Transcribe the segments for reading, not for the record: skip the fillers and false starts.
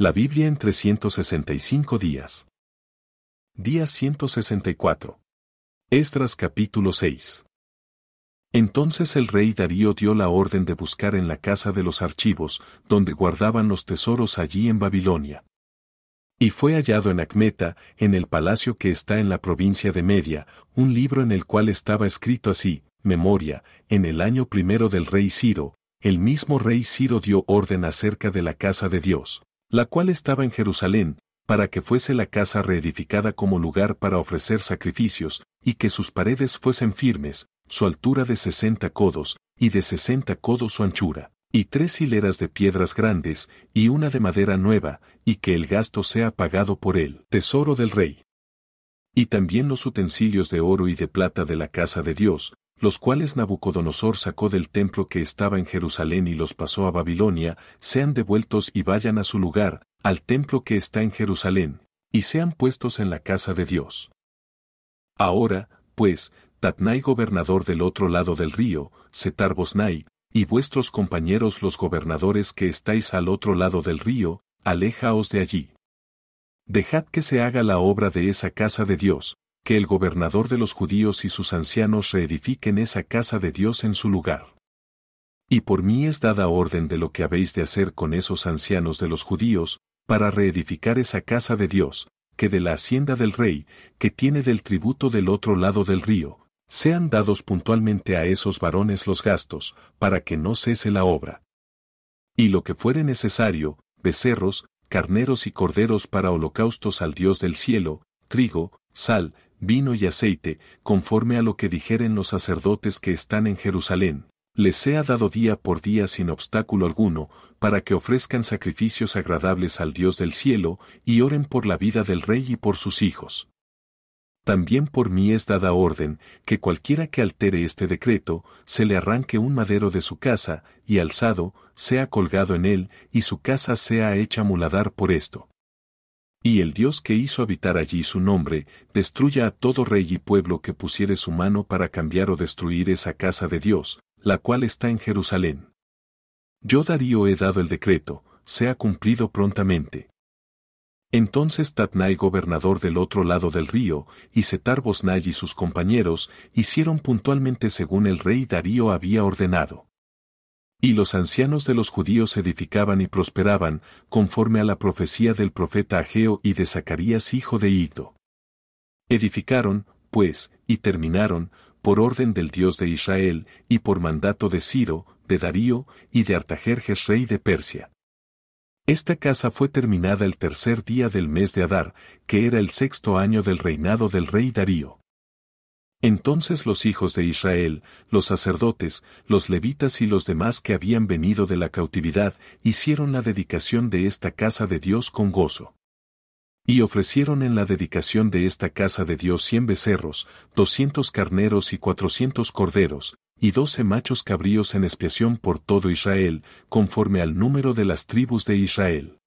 La Biblia en 365 días. Día 164. Esdras capítulo 6. Entonces el rey Darío dio la orden de buscar en la casa de los archivos, donde guardaban los tesoros allí en Babilonia. Y fue hallado en Acmeta, en el palacio que está en la provincia de Media, un libro en el cual estaba escrito así: Memoria, en el año primero del rey Ciro, el mismo rey Ciro dio orden acerca de la casa de Dios, la cual estaba en Jerusalén, para que fuese la casa reedificada como lugar para ofrecer sacrificios, y que sus paredes fuesen firmes, su altura de 60 codos, y de 60 codos su anchura, y 3 hileras de piedras grandes, y una de madera nueva, y que el gasto sea pagado por él. Tesoro del rey. Y también los utensilios de oro y de plata de la casa de Dios, los cuales Nabucodonosor sacó del templo que estaba en Jerusalén y los pasó a Babilonia, sean devueltos y vayan a su lugar, al templo que está en Jerusalén, y sean puestos en la casa de Dios. Ahora, pues, Tatnai gobernador del otro lado del río, Setar-boznai, y vuestros compañeros los gobernadores que estáis al otro lado del río, aléjaos de allí. Dejad que se haga la obra de esa casa de Dios, que el gobernador de los judíos y sus ancianos reedifiquen esa casa de Dios en su lugar. Y por mí es dada orden de lo que habéis de hacer con esos ancianos de los judíos, para reedificar esa casa de Dios, que de la hacienda del rey, que tiene del tributo del otro lado del río, sean dados puntualmente a esos varones los gastos, para que no cese la obra. Y lo que fuere necesario, becerros, carneros y corderos para holocaustos al Dios del cielo, trigo, sal, vino y aceite, conforme a lo que dijeren los sacerdotes que están en Jerusalén, les sea dado día por día sin obstáculo alguno, para que ofrezcan sacrificios agradables al Dios del cielo, y oren por la vida del rey y por sus hijos. También por mí es dada orden, que cualquiera que altere este decreto, se le arranque un madero de su casa, y alzado, sea colgado en él, y su casa sea hecha muladar por esto. Y el Dios que hizo habitar allí su nombre, destruya a todo rey y pueblo que pusiere su mano para cambiar o destruir esa casa de Dios, la cual está en Jerusalén. Yo Darío he dado el decreto, sea cumplido prontamente. Entonces Tatnai gobernador del otro lado del río, y Setar-boznai y sus compañeros, hicieron puntualmente según el rey Darío había ordenado. Y los ancianos de los judíos edificaban y prosperaban, conforme a la profecía del profeta Ageo y de Zacarías hijo de Iddo. Edificaron, pues, y terminaron, por orden del Dios de Israel, y por mandato de Ciro, de Darío, y de Artajerjes rey de Persia. Esta casa fue terminada el 3er día del mes de Adar, que era el 6º año del reinado del rey Darío. Entonces los hijos de Israel, los sacerdotes, los levitas y los demás que habían venido de la cautividad, hicieron la dedicación de esta casa de Dios con gozo. Y ofrecieron en la dedicación de esta casa de Dios 100 becerros, 200 carneros y 400 corderos, y 12 machos cabríos en expiación por todo Israel, conforme al número de las tribus de Israel.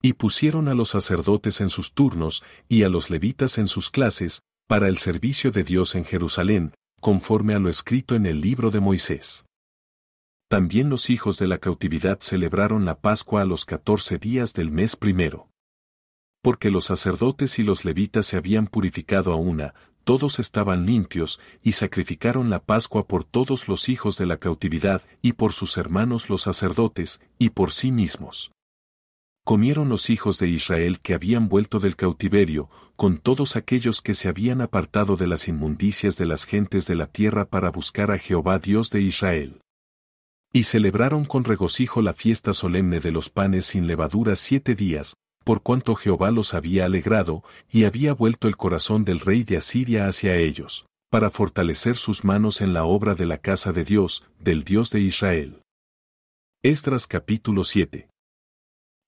Y pusieron a los sacerdotes en sus turnos, y a los levitas en sus clases, para el servicio de Dios en Jerusalén, conforme a lo escrito en el libro de Moisés. También los hijos de la cautividad celebraron la Pascua a los 14 días del mes primero. Porque los sacerdotes y los levitas se habían purificado a una, todos estaban limpios, y sacrificaron la Pascua por todos los hijos de la cautividad, y por sus hermanos los sacerdotes, y por sí mismos. Comieron los hijos de Israel que habían vuelto del cautiverio, con todos aquellos que se habían apartado de las inmundicias de las gentes de la tierra para buscar a Jehová Dios de Israel. Y celebraron con regocijo la fiesta solemne de los panes sin levadura 7 días, por cuanto Jehová los había alegrado, y había vuelto el corazón del rey de Asiria hacia ellos, para fortalecer sus manos en la obra de la casa de Dios, del Dios de Israel. Esdras capítulo 7.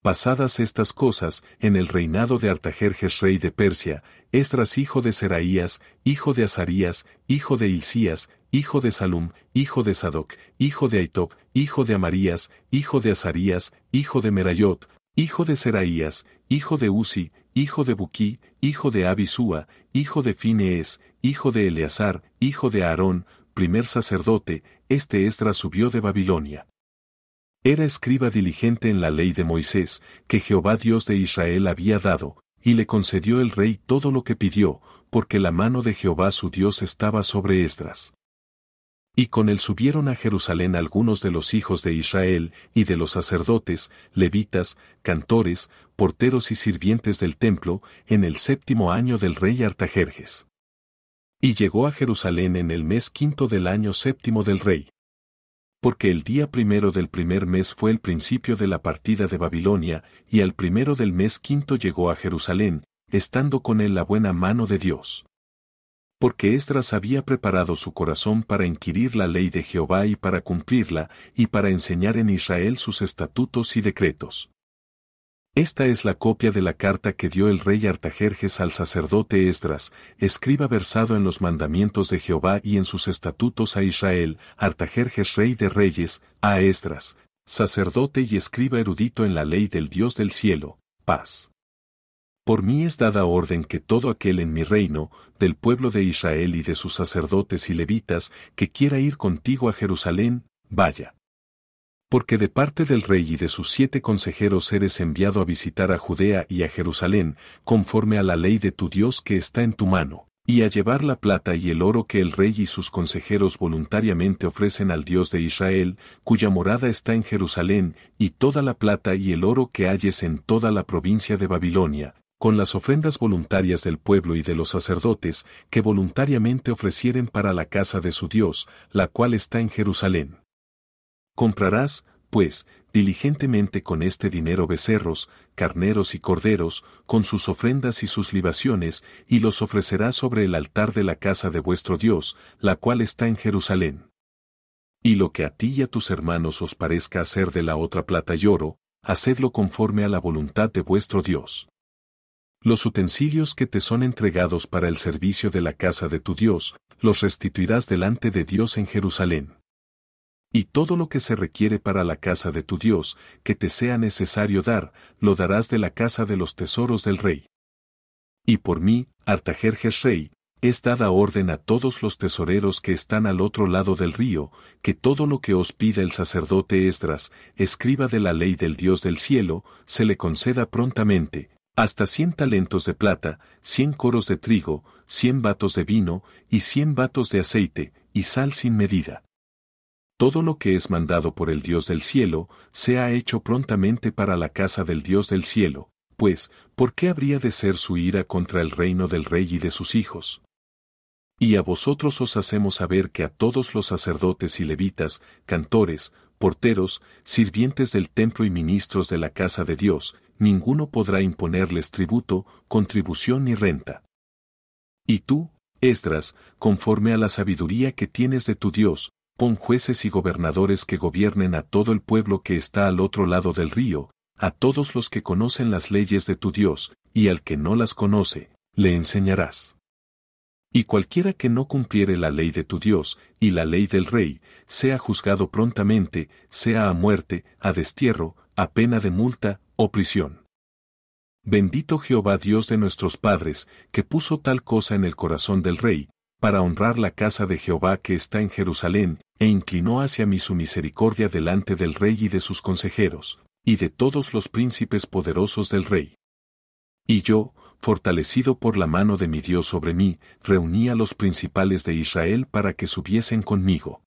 Pasadas estas cosas, en el reinado de Artajerjes rey de Persia, Esdras hijo de Seraías, hijo de Azarías, hijo de Ilcías, hijo de Salum, hijo de Sadok, hijo de Aitoc, hijo de Amarías, hijo de Azarías, hijo de Merayot, hijo de Seraías, hijo de Uzi, hijo de Buquí, hijo de Abisúa, hijo de Phinees, hijo de Eleazar, hijo de Aarón, primer sacerdote, este Esdras subió de Babilonia. Era escriba diligente en la ley de Moisés, que Jehová Dios de Israel había dado, y le concedió el rey todo lo que pidió, porque la mano de Jehová su Dios estaba sobre Esdras. Y con él subieron a Jerusalén algunos de los hijos de Israel, y de los sacerdotes, levitas, cantores, porteros y sirvientes del templo, en el 7º año del rey Artajerjes. Y llegó a Jerusalén en el mes 5 del año 7 del rey. Porque el día 1 del 1er mes fue el principio de la partida de Babilonia, y al 1 del mes 5 llegó a Jerusalén, estando con él la buena mano de Dios. Porque Esdras había preparado su corazón para inquirir la ley de Jehová y para cumplirla, y para enseñar en Israel sus estatutos y decretos. Esta es la copia de la carta que dio el rey Artajerjes al sacerdote Esdras, escriba versado en los mandamientos de Jehová y en sus estatutos a Israel, Artajerjes rey de reyes, a Esdras, sacerdote y escriba erudito en la ley del Dios del cielo, paz. Por mí es dada orden que todo aquel en mi reino, del pueblo de Israel y de sus sacerdotes y levitas, que quiera ir contigo a Jerusalén, vaya. Porque de parte del rey y de sus 7 consejeros eres enviado a visitar a Judea y a Jerusalén, conforme a la ley de tu Dios que está en tu mano, y a llevar la plata y el oro que el rey y sus consejeros voluntariamente ofrecen al Dios de Israel, cuya morada está en Jerusalén, y toda la plata y el oro que halles en toda la provincia de Babilonia, con las ofrendas voluntarias del pueblo y de los sacerdotes, que voluntariamente ofrecieren para la casa de su Dios, la cual está en Jerusalén. Comprarás, pues, diligentemente con este dinero becerros, carneros y corderos, con sus ofrendas y sus libaciones, y los ofrecerás sobre el altar de la casa de vuestro Dios, la cual está en Jerusalén. Y lo que a ti y a tus hermanos os parezca hacer de la otra plata y oro, hacedlo conforme a la voluntad de vuestro Dios. Los utensilios que te son entregados para el servicio de la casa de tu Dios, los restituirás delante de Dios en Jerusalén. Y todo lo que se requiere para la casa de tu Dios, que te sea necesario dar, lo darás de la casa de los tesoros del rey. Y por mí, Artajerjes rey, es dada orden a todos los tesoreros que están al otro lado del río, que todo lo que os pida el sacerdote Esdras, escriba de la ley del Dios del cielo, se le conceda prontamente, hasta 100 talentos de plata, 100 coros de trigo, 100 batos de vino, y 100 batos de aceite, y sal sin medida. Todo lo que es mandado por el Dios del cielo, sea hecho prontamente para la casa del Dios del cielo, pues, ¿por qué habría de ser su ira contra el reino del rey y de sus hijos? Y a vosotros os hacemos saber que a todos los sacerdotes y levitas, cantores, porteros, sirvientes del templo y ministros de la casa de Dios, ninguno podrá imponerles tributo, contribución ni renta. Y tú, Esdras, conforme a la sabiduría que tienes de tu Dios, pon jueces y gobernadores que gobiernen a todo el pueblo que está al otro lado del río, a todos los que conocen las leyes de tu Dios, y al que no las conoce, le enseñarás. Y cualquiera que no cumpliere la ley de tu Dios, y la ley del rey, sea juzgado prontamente, sea a muerte, a destierro, a pena de multa, o prisión. Bendito Jehová Dios de nuestros padres, que puso tal cosa en el corazón del rey, para honrar la casa de Jehová que está en Jerusalén, e inclinó hacia mí su misericordia delante del rey y de sus consejeros, y de todos los príncipes poderosos del rey. Y yo, fortalecido por la mano de mi Dios sobre mí, reuní a los principales de Israel para que subiesen conmigo.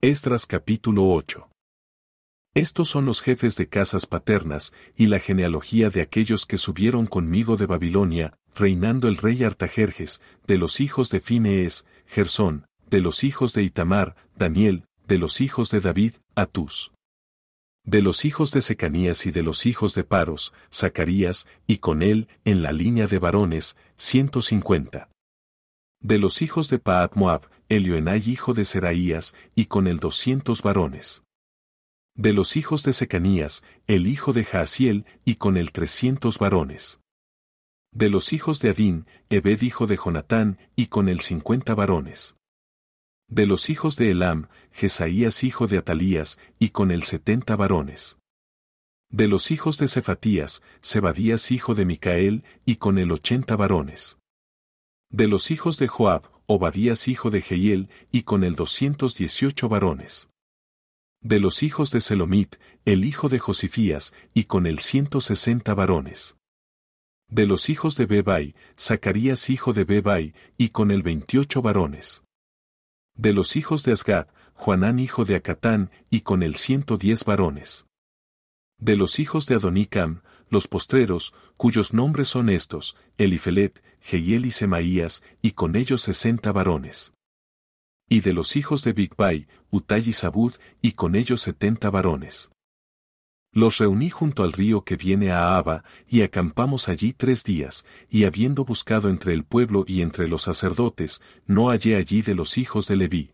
Esdras capítulo 8. Estos son los jefes de casas paternas, y la genealogía de aquellos que subieron conmigo de Babilonia, reinando el rey Artajerjes, de los hijos de Phinees, Gersón, de los hijos de Itamar, Daniel, de los hijos de David, Atus. De los hijos de Secanías y de los hijos de Paros, Zacarías, y con él, en la línea de varones, 150. De los hijos de Paat Moab, Elioenai hijo de Seraías, y con él 200 varones. De los hijos de Secanías, el hijo de Jaasiel, y con él 300 varones. De los hijos de Adín, Ebed hijo de Jonatán, y con él 50 varones. De los hijos de Elam, Jesaías hijo de Atalías, y con él 70 varones. De los hijos de Cefatías, Zebadías hijo de Micael, y con él 80 varones. De los hijos de Joab, Obadías hijo de Jehiel, y con él 218 varones. de los hijos de Selomit, el hijo de Josifías, y con él 160 varones. De los hijos de Bebai, Zacarías hijo de Bebai, y con él 28 varones. De los hijos de Asgad, Juanán hijo de Acatán, y con él 110 varones. De los hijos de Adonicam, los postreros, cuyos nombres son estos, Elifelet, Jehiel y Semaías, y con ellos 60 varones. Y de los hijos de Bigbai, Utai y Zabud, y con ellos 70 varones. Los reuní junto al río que viene a Ahava, y acampamos allí 3 días, y habiendo buscado entre el pueblo y entre los sacerdotes, no hallé allí de los hijos de Leví.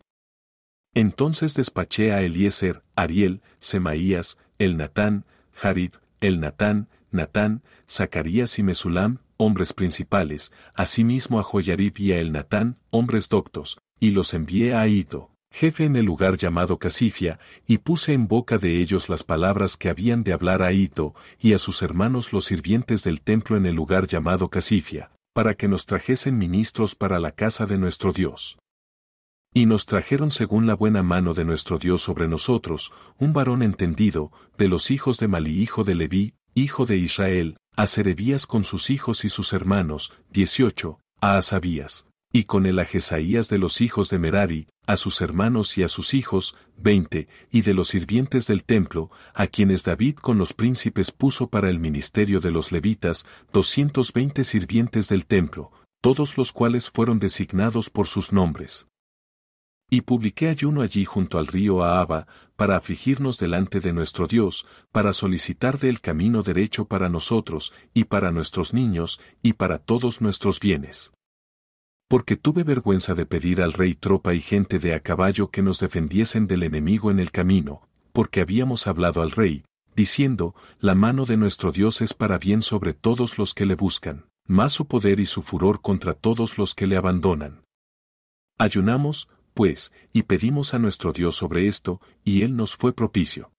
Entonces despaché a Eliezer, Ariel, Semaías, Elnatán, Jarib, Elnatán, Natán, Zacarías y Mesulam, hombres principales, asimismo a Joyarib y a Elnatán, hombres doctos, y los envié a Iddo, jefe en el lugar llamado Casifia, y puse en boca de ellos las palabras que habían de hablar a Iddo, y a sus hermanos los sirvientes del templo en el lugar llamado Casifia, para que nos trajesen ministros para la casa de nuestro Dios. Y nos trajeron según la buena mano de nuestro Dios sobre nosotros, un varón entendido, de los hijos de Malí hijo de Leví, hijo de Israel, a Serebías con sus hijos y sus hermanos, 18, a Azarías, y con el a Jesaías de los hijos de Merari, a sus hermanos y a sus hijos, 20, y de los sirvientes del templo, a quienes David con los príncipes puso para el ministerio de los levitas, 220 sirvientes del templo, todos los cuales fueron designados por sus nombres. Y publiqué ayuno allí junto al río Ahava, para afligirnos delante de nuestro Dios, para solicitar de él camino derecho para nosotros, y para nuestros niños, y para todos nuestros bienes. Porque tuve vergüenza de pedir al rey tropa y gente de a caballo que nos defendiesen del enemigo en el camino, porque habíamos hablado al rey, diciendo, la mano de nuestro Dios es para bien sobre todos los que le buscan, mas su poder y su furor contra todos los que le abandonan. Ayunamos, pues, y pedimos a nuestro Dios sobre esto, y él nos fue propicio.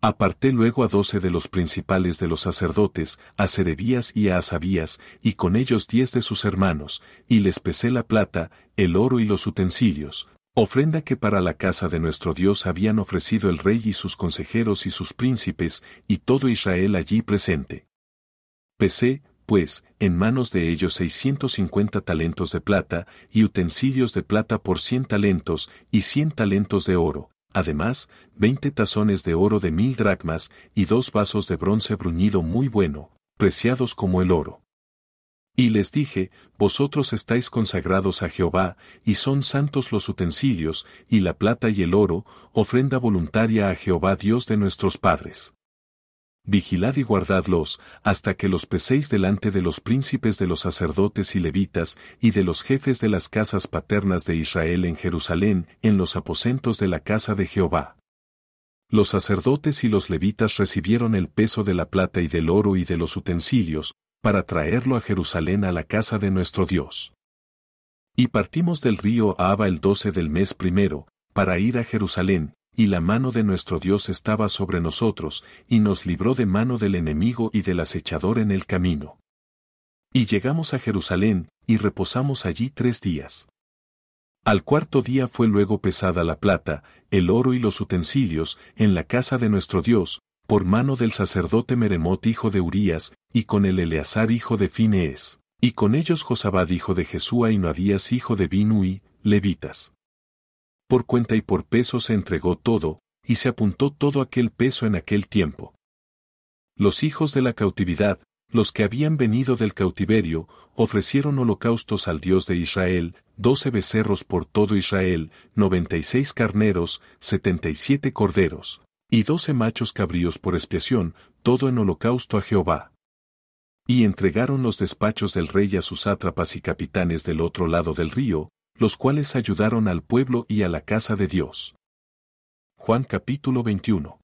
Aparté luego a 12 de los principales de los sacerdotes, a Serebías y a Azarías, y con ellos 10 de sus hermanos, y les pesé la plata, el oro y los utensilios, ofrenda que para la casa de nuestro Dios habían ofrecido el rey y sus consejeros y sus príncipes, y todo Israel allí presente. Pesé, pues, en manos de ellos 650 talentos de plata, y utensilios de plata por 100 talentos, y 100 talentos de oro. Además, 20 tazones de oro de 1000 dracmas, y 2 vasos de bronce bruñido muy bueno, preciados como el oro. Y les dije, vosotros estáis consagrados a Jehová, y son santos los utensilios, y la plata y el oro, ofrenda voluntaria a Jehová Dios de nuestros padres. Vigilad y guardadlos, hasta que los peséis delante de los príncipes de los sacerdotes y levitas, y de los jefes de las casas paternas de Israel en Jerusalén, en los aposentos de la casa de Jehová. Los sacerdotes y los levitas recibieron el peso de la plata y del oro y de los utensilios, para traerlo a Jerusalén a la casa de nuestro Dios. Y partimos del río Ahava el 12 del mes primero, para ir a Jerusalén, y la mano de nuestro Dios estaba sobre nosotros, y nos libró de mano del enemigo y del acechador en el camino. Y llegamos a Jerusalén, y reposamos allí 3 días. Al 4º día fue luego pesada la plata, el oro y los utensilios, en la casa de nuestro Dios, por mano del sacerdote Meremot hijo de Urías, y con el Eleazar hijo de Phinees, y con ellos Josabad hijo de Jesúa y Noadías hijo de Binui, levitas. Por cuenta y por peso se entregó todo, y se apuntó todo aquel peso en aquel tiempo. Los hijos de la cautividad, los que habían venido del cautiverio, ofrecieron holocaustos al Dios de Israel, 12 becerros por todo Israel, 96 carneros, 77 corderos, y 12 machos cabríos por expiación, todo en holocausto a Jehová. Y entregaron los despachos del rey a sus sátrapas y capitanes del otro lado del río, los cuales ayudaron al pueblo y a la casa de Dios. Juan capítulo 21.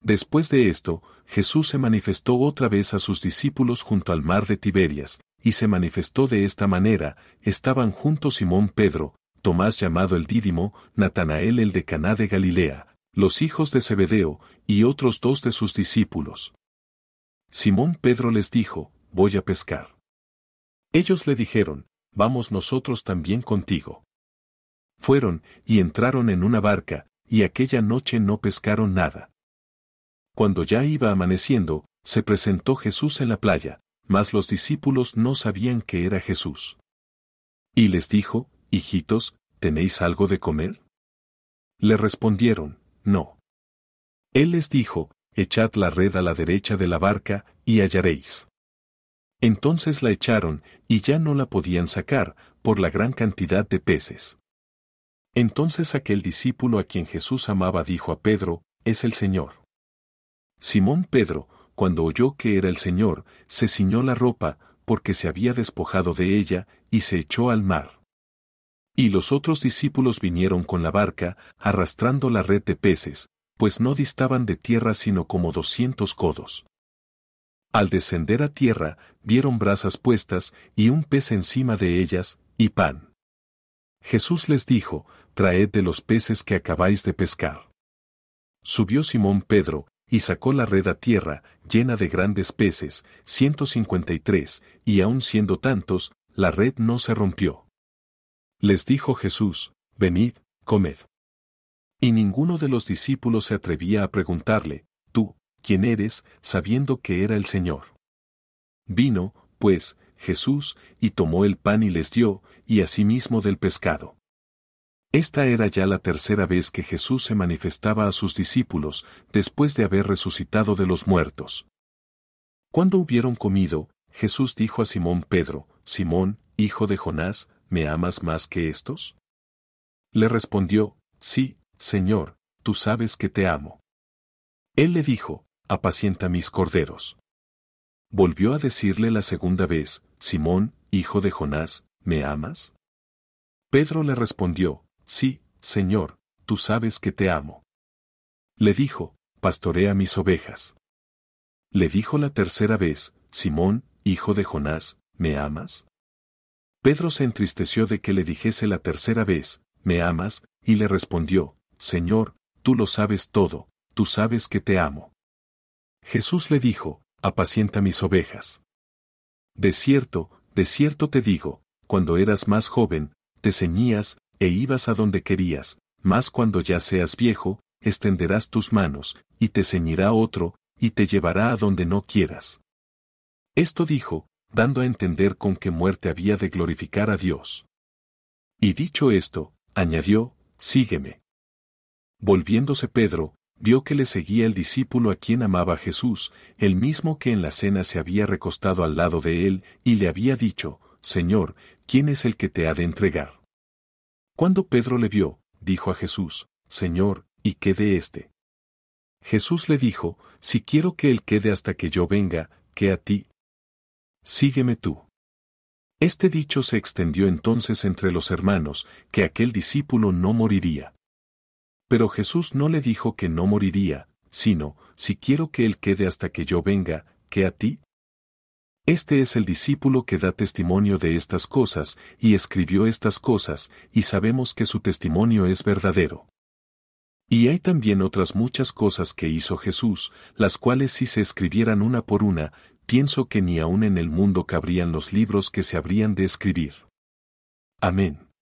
Después de esto, Jesús se manifestó otra vez a sus discípulos junto al mar de Tiberias, y se manifestó de esta manera: estaban juntos Simón Pedro, Tomás llamado el Dídimo, Natanael el de Caná de Galilea, los hijos de Zebedeo, y otros 2 de sus discípulos. Simón Pedro les dijo, voy a pescar. Ellos le dijeron, vamos nosotros también contigo. Fueron, y entraron en una barca, y aquella noche no pescaron nada. Cuando ya iba amaneciendo, se presentó Jesús en la playa, mas los discípulos no sabían que era Jesús. Y les dijo, hijitos, ¿tenéis algo de comer? Le respondieron, no. Él les dijo, echad la red a la derecha de la barca, y hallaréis. Entonces la echaron, y ya no la podían sacar, por la gran cantidad de peces. Entonces aquel discípulo a quien Jesús amaba dijo a Pedro, es el Señor. Simón Pedro, cuando oyó que era el Señor, se ciñó la ropa, porque se había despojado de ella, y se echó al mar. Y los otros discípulos vinieron con la barca, arrastrando la red de peces, pues no distaban de tierra sino como 200 codos. Al descender a tierra, vieron brasas puestas, y un pez encima de ellas, y pan. Jesús les dijo, traed de los peces que acabáis de pescar. Subió Simón Pedro, y sacó la red a tierra, llena de grandes peces, 153, y aun siendo tantos, la red no se rompió. Les dijo Jesús, venid, comed. Y ninguno de los discípulos se atrevía a preguntarle, tú, ¿quién eres?, sabiendo que era el Señor. Vino, pues, Jesús, y tomó el pan y les dio, y asimismo del pescado. Esta era ya la tercera vez que Jesús se manifestaba a sus discípulos, después de haber resucitado de los muertos. Cuando hubieron comido, Jesús dijo a Simón Pedro, Simón, hijo de Jonás, ¿me amas más que estos? Le respondió, sí, Señor, tú sabes que te amo. Él le dijo, apacienta mis corderos. Volvió a decirle la segunda vez, Simón, hijo de Jonás, ¿me amas? Pedro le respondió, sí, Señor, tú sabes que te amo. Le dijo, pastorea mis ovejas. Le dijo la tercera vez, Simón, hijo de Jonás, ¿me amas? Pedro se entristeció de que le dijese la tercera vez, ¿me amas?, y le respondió, Señor, tú lo sabes todo, tú sabes que te amo. Jesús le dijo, apacienta mis ovejas. De cierto te digo, cuando eras más joven, te ceñías, e ibas a donde querías, mas cuando ya seas viejo, extenderás tus manos, y te ceñirá otro, y te llevará a donde no quieras. Esto dijo, dando a entender con qué muerte había de glorificar a Dios. Y dicho esto, añadió, sígueme. Volviéndose Pedro, vio que le seguía el discípulo a quien amaba a Jesús, el mismo que en la cena se había recostado al lado de él, y le había dicho, Señor, ¿quién es el que te ha de entregar? Cuando Pedro le vio, dijo a Jesús, Señor, ¿y qué de éste? Jesús le dijo, si quiero que él quede hasta que yo venga, ¿qué a ti? Sígueme tú. Este dicho se extendió entonces entre los hermanos, que aquel discípulo no moriría. Pero Jesús no le dijo que no moriría, sino, si quiero que él quede hasta que yo venga, ¿qué a ti? Este es el discípulo que da testimonio de estas cosas, y escribió estas cosas, y sabemos que su testimonio es verdadero. Y hay también otras muchas cosas que hizo Jesús, las cuales si se escribieran una por una, pienso que ni aun en el mundo cabrían los libros que se habrían de escribir. Amén.